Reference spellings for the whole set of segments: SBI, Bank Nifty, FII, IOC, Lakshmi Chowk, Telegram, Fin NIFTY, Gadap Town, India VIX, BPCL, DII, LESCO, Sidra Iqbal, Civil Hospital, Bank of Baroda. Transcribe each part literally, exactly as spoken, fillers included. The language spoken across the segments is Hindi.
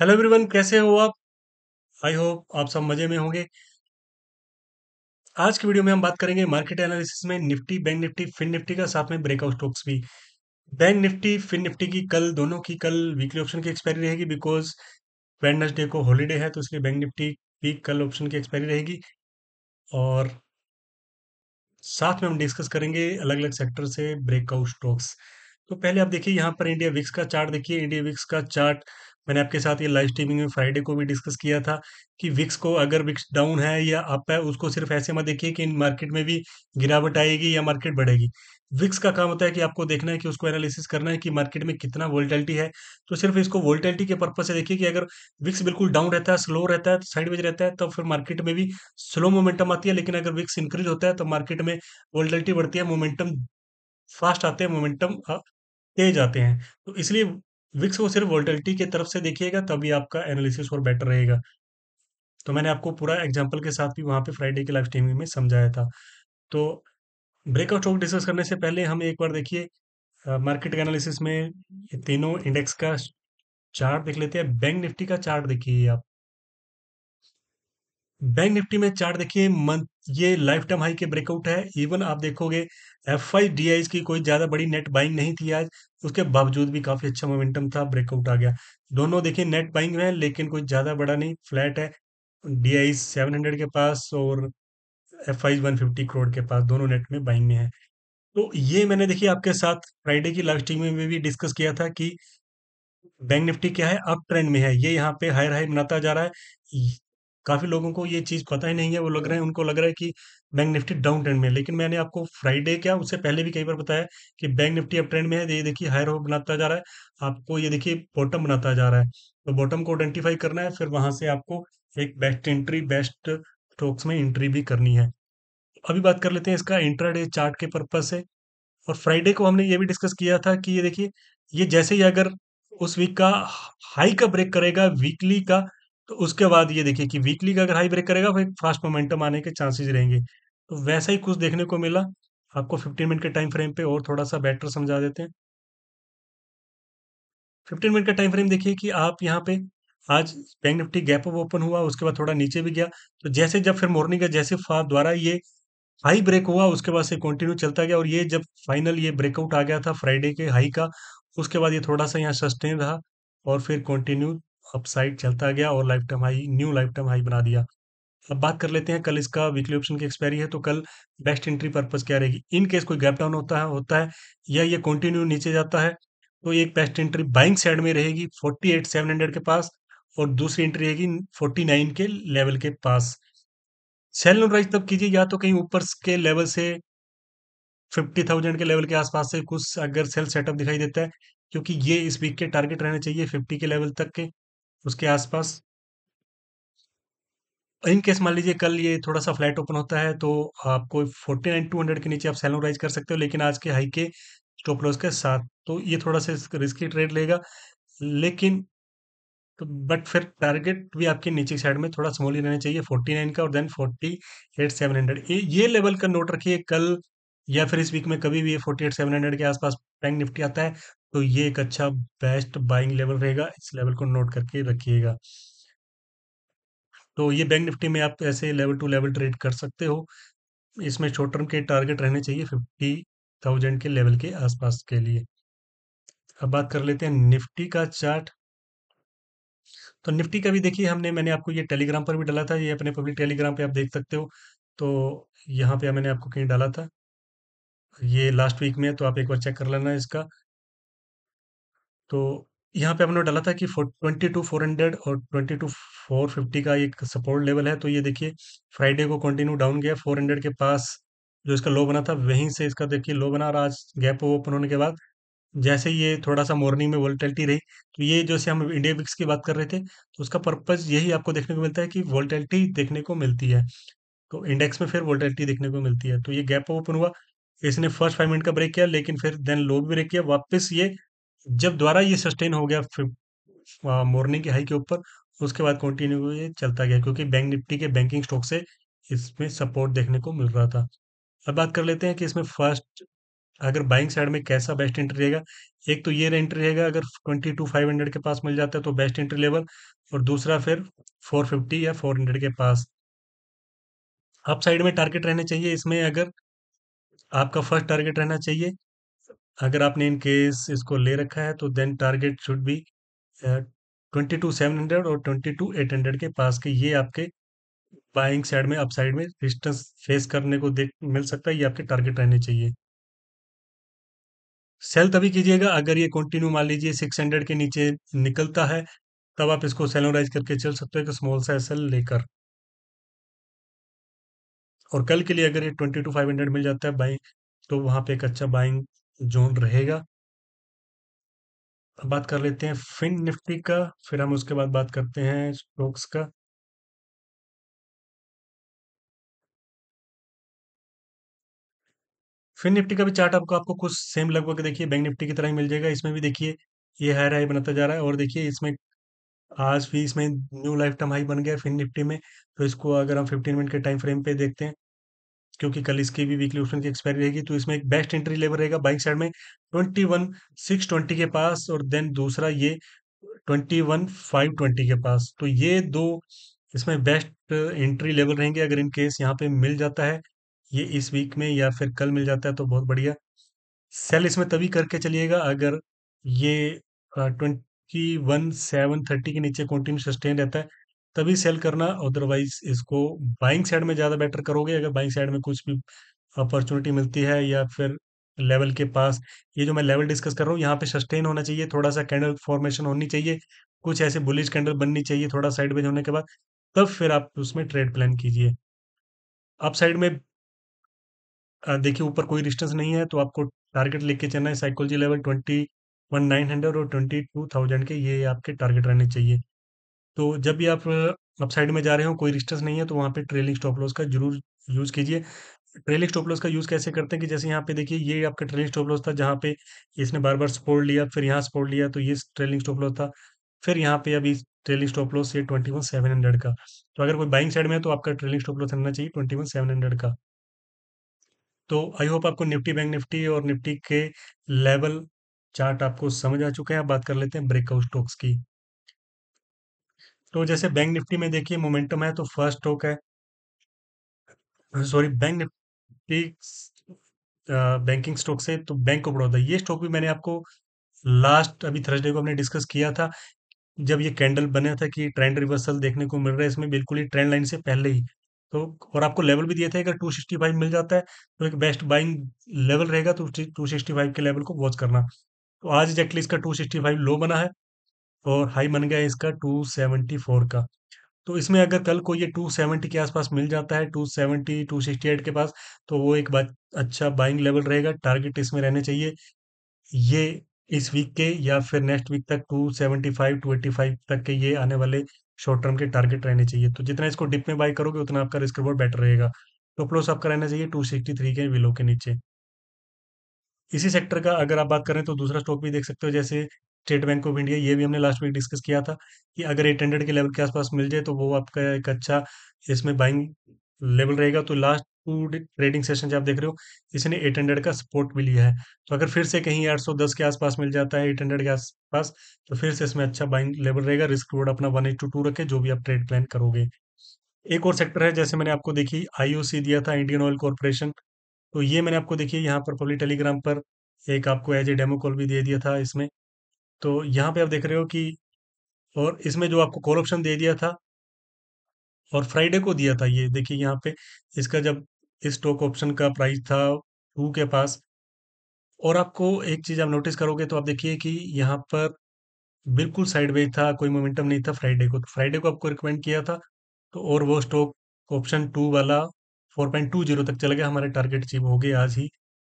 हेलो एवरीवन, कैसे हो आप? आई होप आप सब मजे में होंगे। आज की वीडियो में हम बात करेंगे मार्केट एनालिसिस में Nifty, bank Nifty, fin Nifty का, साथ में ब्रेकआउट स्टॉक्स भी। बैंक निफ्टी, फिन निफ्टी की कल, दोनों की कल वीकली ऑप्शन की एक्सपायरी रहेगी, बिकॉज वेडनेसडे को हॉलीडे है, तो इसलिए बैंक निफ्टी की कल ऑप्शन की एक्सपायरी रहेगी। और साथ में हम डिस्कस करेंगे अलग अलग सेक्टर से ब्रेकआउट स्टॉक्स। तो पहले आप देखिए यहाँ पर इंडिया विक्स का चार्ट देखिए। इंडिया विक्स का चार्ट मैंने आपके साथ ये लाइव स्ट्रीमिंग में फ्राइडे को भी डिस्कस किया था कि विक्स को, अगर विक्स डाउन है या अप है, उसको सिर्फ ऐसे मत देखिए कि इन मार्केट में भी गिरावट आएगी या मार्केट बढ़ेगी। विक्स का काम होता है कि आपको देखना है कि उसको एनालिसिस करना है कि मार्केट में कितना वोलेटिलिटी है। तो सिर्फ इसको वोलेटिलिटी के पर्पज से देखिए कि अगर विक्स बिल्कुल डाउन रहता है, स्लो रहता है, तो साइडवेज रहता है, तो फिर मार्केट में भी स्लो मोमेंटम आती है। लेकिन अगर विक्स इंक्रीज होता है तो मार्केट में वोलेटिलिटी बढ़ती है, मोमेंटम फास्ट आते हैं, मोमेंटम तेज आते हैं। तो इसलिए विक्स को सिर्फ वोलेटिलिटी के तरफ से देखिएगा, तभी आपका एनालिसिस और बेटर रहेगा। तो मैंने आपको पूरा एग्जांपल के साथ भी वहाँ पे फ्राइडे के लाइव स्ट्रीमिंग में समझाया था। तो ब्रेकआउट स्टॉक डिस्कस करने से पहले हम एक बार देखिए मार्केट एनालिसिस में तीनों इंडेक्स का चार्ट देख लेते हैं। बैंक निफ्टी का चार्ट देखिए आप। बैंक निफ्टी में चार्ट देखिए, मंथ ये लाइफ टाइम हाई के ब्रेकआउट है। इवन आप देखोगे एफआई डीआई की कोई ज्यादा बड़ी नेट बाइंग नहीं थी आज, उसके बावजूद भी काफी अच्छा मोमेंटम था, ब्रेकआउट आ गया। दोनों देखिए नेट बाइंग में, लेकिन कोई ज्यादा बड़ा नहीं, फ्लैट है। डीआई सात सौ के पास और एफआई एक सौ पचास करोड़ के पास, दोनों नेट में बाइंग में है। तो ये मैंने देखिए आपके साथ फ्राइडे की लाइव स्ट्रीमिंग में भी डिस्कस किया था कि बैंक निफ्टी क्या है, अप ट्रेंड में है। ये यहाँ पे हायर हाई बनाता जा रहा है। काफी लोगों को ये चीज पता ही नहीं है, वो लग रहा है, उनको लग रहा है कि बैंक निफ्टी डाउन ट्रेंड में। लेकिन मैंने आपको फ्राइडे क्या, उससे पहले भी कई बार बताया कि बैंक निफ्टी अप ट्रेंड में है। ये देखिए हायर हो बनाता जा रहा है, आपको ये देखिए बॉटम बनाता जा रहा है। तो बॉटम को आइडेंटिफाई करना है, फिर वहां से आपको एक बेस्ट एंट्री, बेस्ट स्टॉक्स में एंट्री भी करनी है। अभी बात कर लेते हैं इसका इंट्राडे चार्ट के पर्पज से। और फ्राइडे को हमने ये भी डिस्कस किया था कि ये देखिए, ये जैसे ही अगर उस वीक का हाई का ब्रेक करेगा वीकली का, तो उसके बाद ये देखिए कि वीकली का अगर हाई ब्रेक करेगा फिर फास्ट मोमेंटम आने के चांसेस रहेंगे। तो वैसा ही कुछ देखने को मिला आपको पंद्रह मिनट के टाइम फ्रेम पे, और थोड़ा सा बेटर समझा देते हैं। पंद्रह मिनट का टाइम फ्रेम देखिए कि आप यहाँ पे आज bank Nifty gap up open हुआ, उसके बाद थोड़ा नीचे भी गया। तो जैसे जब फिर मॉर्निंग का जैसे फाद द्वारा ये हाई ब्रेक हुआ, उसके बाद से कंटिन्यू चलता गया। और ये जब फाइनल ये ब्रेकआउट आ गया था फ्राइडे के हाई का, उसके बाद ये थोड़ा सा यहाँ सस्टेन रहा और फिर कंटिन्यू अपसाइड चलता गया और life time high, new life time high बना दिया। अब बात कर लेते हैं कल इसका वीकली ऑप्शन की एक्सपायरी है, तो कल बेस्ट एंट्री पर्पस क्या रहेगी। इन केस कोई गैप डाउन होता है होता है या ये कंटिन्यू नीचे जाता है, तो एक बेस्ट एंट्री बाइंग साइड में रहेगी अड़तालीस हज़ार सात सौ के पास, और दूसरी एंट्री रहेगी उनचास के लेवल के पास। सेल ऑन राइज तब कीजिए, या तो कहीं ऊपर के लेवल से पचास हज़ार के लेवल के आसपास से कुछ अगर सेल सेटअप दिखाई देता है, क्योंकि ये इस वीक के टारगेट रहने चाहिए पचास के लेवल तक के, उसके आसपास। इन केस मान लीजिए कल ये थोड़ा सा फ्लैट ओपन होता है, तो आपको उनचास हज़ार दो सौ के नीचे आप सेल राइज कर सकते हो, लेकिन आज के हाई के स्टॉप लॉस के साथ। तो ये थोड़ा सा रिस्की ट्रेड लेगा, लेकिन तो बट फिर टारगेट भी आपके नीचे साइड में थोड़ा स्मॉल ही रहना चाहिए उनचास का, और देन अड़तालीस हज़ार सात सौ। ये लेवल का नोट रखिए। कल या फिर इस वीक में कभी भी ये अड़तालीस हज़ार सात सौ के आसपास बैंक निफ्टी आता है, तो ये एक अच्छा बेस्ट बाइंग लेवल रहेगा। इस लेवल को नोट करके रखिएगा। तो ये बैंक निफ्टी में आप ऐसे लेवल टू लेवल ट्रेड कर सकते हो। इसमें शॉर्ट टर्म के टारगेट रहने चाहिए पचास हज़ार के लेवल के आसपास के लिए। अब बात कर लेते हैं निफ्टी का चार्ट। तो निफ्टी का भी देखिए हमने, मैंने आपको ये टेलीग्राम पर भी डाला था, ये अपने पब्लिक टेलीग्राम पे आप देख सकते हो। तो यहाँ पे मैंने आपको कहीं डाला था ये लास्ट वीक में, तो आप एक बार चेक कर लेना इसका। तो यहाँ पे हमने डाला था कि बाईस हज़ार चार सौ और बाईस हज़ार चार सौ पचास का एक सपोर्ट लेवल है। तो ये देखिए फ्राइडे को कंटिन्यू डाउन गया, चार सौ के पास जो इसका लो बना था वहीं से इसका देखिए लो बना, और आज गैप ओपन होने के बाद जैसे ये थोड़ा सा मॉर्निंग में वोलेटिलिटी रही। तो ये जैसे हम इंडिया विक्स की बात कर रहे थे, तो उसका पर्पज यही आपको देखने को मिलता है कि वोलेटिलिटी देखने को मिलती है। तो इंडेक्स में फिर वोलेटिलिटी देखने को मिलती है। तो ये गैप ओपन हुआ, इसने फर्स्ट फाइव मिनट का ब्रेक किया, लेकिन फिर देन लो भी ब्रेक किया वापस। ये जब द्वारा ये सस्टेन हो गया मॉर्निंग के हाई के ऊपर, उसके बाद कंटिन्यू ये चलता गया, क्योंकि बैंक निफ्टी के बैंकिंग स्टॉक से इसमें सपोर्ट देखने को मिल रहा था। अब बात कर लेते हैं कि इसमें फर्स्ट अगर बाइंग साइड में कैसा बेस्ट एंट्री रहेगा, एक तो ये एंट्री रहेगा अगर ट्वेंटी टू फाइव हंड्रेड के पास मिल जाता है तो बेस्ट एंट्री लेवल, और दूसरा फिर फोर फिफ्टी या फोर हंड्रेड के पास। अप साइड में टारगेट रहने चाहिए इसमें, अगर आपका फर्स्ट टारगेट रहना चाहिए अगर आपने इन केस इसको ले रखा है तो then target should be twenty two seven hundred और ट्वेंटी टू एट हंड्रेड के पास के, ये आपके बाइंग साइड में अप साइड में रेजिस्टेंस फेस करने को देख मिल सकता है, ये आपके टारगेट रहने चाहिए। सेल तभी कीजिएगा अगर ये कंटिन्यू मान लीजिए सिक्स हंड्रेड के नीचे निकलता है, तब आप इसको सेलोराइज करके चल सकते हो स्मॉल सा सेल लेकर। और कल के लिए अगर ये ट्वेंटी टू फाइव हंड्रेड मिल जाता है बाइंग, तो वहां पे एक अच्छा बाइंग जोन रहेगा। बात कर लेते हैं फिन निफ्टी का, फिर हम उसके बाद बात करते हैं स्टॉक्स का। फिन निफ्टी का भी चार्ट आपको आपको कुछ सेम लगभग देखिए बैंक निफ्टी की तरह ही मिल जाएगा। इसमें भी देखिए ये हायर हाई बनाता जा रहा है, और देखिए इसमें आज भी इसमें न्यू लाइफ टाइम हाई बन गया फिन निफ्टी में। तो इसको अगर हम फिफ्टीन मिनट के टाइम फ्रेम पे देखते हैं, क्योंकि कल इसकी भी वीकली ऑप्शन की एक्सपायरी रहेगी, तो इसमें एक बेस्ट एंट्री लेवल रहेगा बाइंग साइड में ट्वेंटी वन सिक्स ट्वेंटी के पास, और देन दूसरा ये ट्वेंटी वन फाइव ट्वेंटी के पास। तो ये दो इसमें बेस्ट एंट्री लेवल रहेंगे। अगर इन केस यहाँ पे मिल जाता है ये इस वीक में या फिर कल मिल जाता है तो बहुत बढ़िया। सेल इसमें तभी करके चलिएगा अगर ये ट्वेंटी वन सेवन थर्टी के नीचे कंटिन्यू सस्टेन रहता है, तभी सेल करना। अदरवाइज इसको बाइंग साइड में ज़्यादा बेटर करोगे अगर बाइंग साइड में कुछ भी अपॉर्चुनिटी मिलती है, या फिर लेवल के पास ये जो मैं लेवल डिस्कस कर रहा हूँ यहाँ पे सस्टेन होना चाहिए, थोड़ा सा कैंडल फॉर्मेशन होनी चाहिए, कुछ ऐसे बुलिश कैंडल बननी चाहिए थोड़ा साइडवेज होने के बाद, तब फिर आप उसमें ट्रेड प्लान कीजिए। अप साइड में देखिए ऊपर कोई रिस्टेंस नहीं है तो आपको टारगेट लेके चलना है psychology level twenty one nine hundred और ट्वेंटी टू थाउजेंड के, ये आपके टारगेट रहने चाहिए। तो जब भी आप अपसाइड में जा रहे हो कोई रिस्टेंस नहीं है तो वहाँ पे ट्रेलिंग स्टॉप लॉस का जरूर यूज़ कीजिए। ट्रेलिंग स्टॉप लॉस का यूज़ कैसे करते हैं कि जैसे यहाँ पे देखिए ये आपका ट्रेलिंग स्टॉप लॉस था, जहाँ पे इसने बार बार सपोर्ट लिया, फिर यहाँ सपोर्ट लिया, तो ये ट्रेलिंग स्टॉप लॉस था। फिर यहाँ पे अभी ट्रेलिंग स्टॉप लॉस ये ट्वेंटी वन सेवन हंड्रेड का। तो अगर कोई बाइंग साइड में है तो आपका ट्रेलिंग स्टॉप लॉस रहना चाहिए ट्वेंटी वन सेवन हंड्रेड का। तो आई होप आपको निफ्टी बैंक निफ्टी और निफ्टी के लेवल चार्ट आपको समझ आ चुके हैं। अब बात कर लेते हैं ब्रेकआउट स्टॉक्स की। तो जैसे बैंक निफ्टी में देखिए मोमेंटम है तो फर्स्ट स्टॉक है, sorry bank Nifty banking stock से तो बैंक ऑफ बड़ौदा, ये स्टॉक भी मैंने आपको लास्ट अभी थर्सडे को हमने डिस्कस किया था जब ये कैंडल बना था कि ट्रेंड रिवर्सल देखने को मिल रहा है इसमें, बिल्कुल ही ट्रेंड लाइन से पहले ही। तो और आपको लेवल भी दिए थे अगर टू सिक्सटी फाइव मिल जाता है तो एक बेस्ट बाइंग लेवल रहेगा, तो टू सिक्सटी फाइव के लेवल को वॉच करना। तो आज एक्जैक्टली इसका टू सिक्सटी फाइव लो बना है और हाई बन गया इसका टू सेवेंटी फोर का। तो इसमें अगर कल को ये टू सेवेंटी के आसपास मिल जाता है two seventy two sixty eight के पास, तो वो एक बात अच्छा बाइंग लेवल रहेगा। टारगेट इसमें रहने चाहिए ये इस वीक के या फिर नेक्स्ट वीक तक two seventy five two eighty five तक के ये आने वाले शॉर्ट टर्म के टारगेट रहने चाहिए। तो जितना इसको डिप में बाई करोगे उतना आपका रिस्क रिवॉर्ड बेटर रहेगा। तो क्लोज आपका रहना चाहिए टू सिक्सटी थ्री के विलो के नीचे। इसी सेक्टर का अगर आप बात करें तो दूसरा स्टॉक भी देख सकते हो जैसे स्टेट बैंक ऑफ इंडिया, ये भी हमने लास्ट वीक डिस्कस किया था कि अगर एट हंड्रेड के लेवल के आसपास मिल जाए तो वो आपका एक अच्छा इसमें बाइंग लेवल रहेगा। तो लास्ट टू ट्रेडिंग सेशन जो आप देख रहे हो इसने एट हंड्रेड का सपोर्ट भी लिया है, तो अगर फिर से कहीं आठ सौ दस के आसपास मिल जाता है एट हंड्रेड के आसपास तो फिर से इसमें अच्छा बाइंग लेवल रहेगा। रिस्क रिवॉर्ड अपना वन टू टू रखें जो भी आप ट्रेड प्लान करोगे। एक और सेक्टर है जैसे मैंने आपको देखी आईओसी दिया था इंडियन ऑयल कॉरपोरेशन, तो ये मैंने आपको देखिए यहाँ पर पब्लिक टेलीग्राम पर एक आपको एज ए डेमो कॉल भी दे दिया था इसमें। तो यहाँ पे आप देख रहे हो कि और इसमें जो आपको कॉल ऑप्शन दे दिया था और फ्राइडे को दिया था, ये देखिए यहाँ पे इसका जब इस स्टॉक ऑप्शन का प्राइस था टू के पास। और आपको एक चीज़ आप नोटिस करोगे तो आप देखिए कि यहाँ पर बिल्कुल साइडवेज था, कोई मोमेंटम नहीं था फ्राइडे को। तो फ्राइडे को आपको रिकमेंड किया था तो और वो स्टॉक ऑप्शन टू वाला फोर पॉइंट टू जीरो तक चला गया, हमारे टारगेट अचीव हो गए आज ही।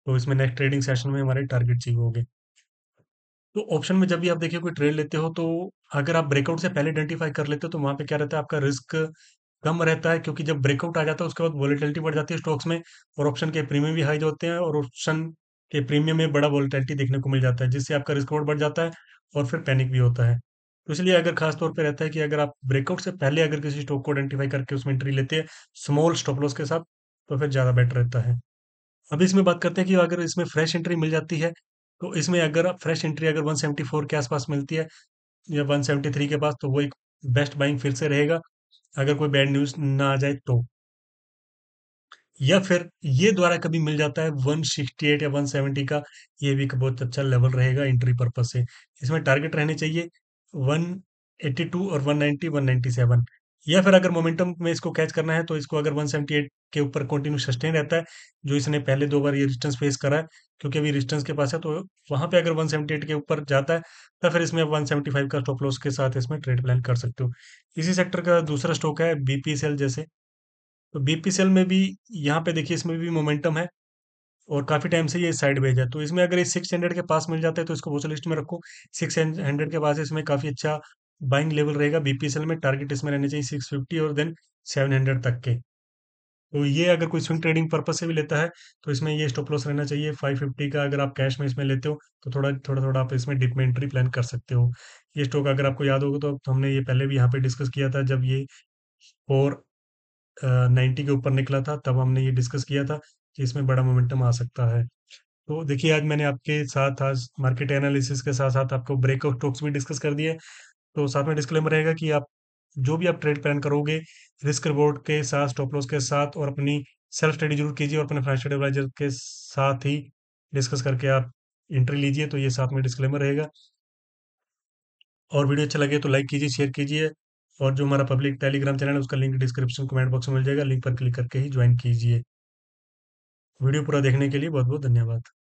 तो इसमें नेक्स्ट ट्रेडिंग सेशन में हमारे टारगेट अचीव हो गए। तो ऑप्शन में जब भी आप देखिए कोई ट्रेड लेते हो तो अगर आप ब्रेकआउट से पहले आइडेंटिफाई कर लेते हो तो वहाँ पे क्या रहता है आपका रिस्क कम रहता है, क्योंकि जब ब्रेकआउट आ जाता है उसके बाद वॉलेटिलिटी बढ़ जाती है स्टॉक्स में और ऑप्शन के प्रीमियम भी हाई होते हैं और ऑप्शन के प्रीमियम में बड़ा वॉलेटिलिटी देखने को मिल जाता है जिससे आपका रिस्क रिवॉर्ड बढ़ जाता है और फिर पैनिक भी होता है। तो इसलिए अगर खासतौर पर रहता है कि अगर आप ब्रेकआउट से पहले अगर किसी स्टॉक को आइडेंटिफाई करके उसमें एंट्री लेते हैं स्मॉल स्टॉप लॉस के साथ तो फिर ज़्यादा बेटर रहता है। अब इसमें बात करते हैं कि अगर इसमें फ्रेश एंट्री मिल जाती है तो इसमें अगर फ्रेश एंट्री अगर वन सेवेंटी फोर के आसपास मिलती है या वन सेवेंटी थ्री के पास, तो वो एक बेस्ट बाइंग फिर से रहेगा अगर कोई बैड न्यूज ना आ जाए तो। या फिर ये द्वारा कभी मिल जाता है वन सिक्सटी एट या वन सेवेंटी का, ये भी बहुत अच्छा लेवल रहेगा एंट्री पर्पज से। इसमें टारगेट रहने चाहिए वन एटी टू और one ninety, one ninety seven. या फिर अगर मोमेंटम में इसको कैच करना है तो इसको अगर वन सेवेंटी एट के ऊपर कंटिन्यू सस्टेन रहता है, जो इसने पहले दो बार ये रिस्टेंस फेस करा है क्योंकि अभी रिस्टेंस के पास है, तो वहां पे अगर वन सेवेंटी एट के ऊपर जाता है तो फिर इसमें वन सेवेंटी फाइव का स्टॉप लॉस के साथ इसमें ट्रेड प्लान कर सकते हो। इसी सेक्टर का दूसरा स्टॉक है बीपीसीएल जैसे, तो बीपीसीएल में भी यहाँ पे देखिए इसमें भी मोमेंटम है और काफी टाइम से ये साइड वेज है, तो इसमें अगर इस सिक्स हंड्रेड के पास मिल जाता है तो इसको वॉच लिस्ट में रखो। सिक्स हंड्रेड के पास इसमें काफी अच्छा बाइंग लेवल रहेगा बीपीसीएल में। टारगेट इसमें रहने चाहिए सिक्स फिफ्टी और देन सेवन हंड्रेड तक के। तो ये अगर कोई स्विंग ट्रेडिंग पर्पज से भी लेता है तो इसमें ये स्टॉप लॉस रहना चाहिए फाइव फिफ्टी का। अगर आप कैश में इसमें लेते हो तो थोड़ा थोड़ा थोड़ा आप इसमें डिप में एंट्री प्लान कर सकते हो। ये स्टॉक अगर आपको याद होगा तो हमने ये पहले भी यहाँ पे डिस्कस किया था, जब ये फोर नाइन्टी के ऊपर निकला था तब हमने ये डिस्कस किया था कि इसमें बड़ा मोमेंटम आ सकता है। तो देखिए आज मैंने आपके साथ आज मार्केट एनालिसिस के साथ साथ आपको ब्रेकआउट स्टॉक्स भी डिस्कस कर दिए। तो साथ में डिस्क्लेमर रहेगा कि आप जो भी आप ट्रेड प्लान करोगे रिस्क रिवॉर्ड के साथ, स्टॉप लॉस के साथ और अपनी सेल्फ स्टडी जरूर कीजिए और अपने फाइनेंशियल एडवाइजर के साथ ही डिस्कस करके आप एंट्री लीजिए। तो ये साथ में डिस्क्लेमर रहेगा। और वीडियो अच्छा लगे तो लाइक कीजिए, शेयर कीजिए और जो हमारा पब्लिक टेलीग्राम चैनल है उसका लिंक डिस्क्रिप्शन कमेंट बॉक्स में मिल जाएगा, लिंक पर क्लिक करके ही ज्वाइन कीजिए। वीडियो पूरा देखने के लिए बहुत बहुत धन्यवाद।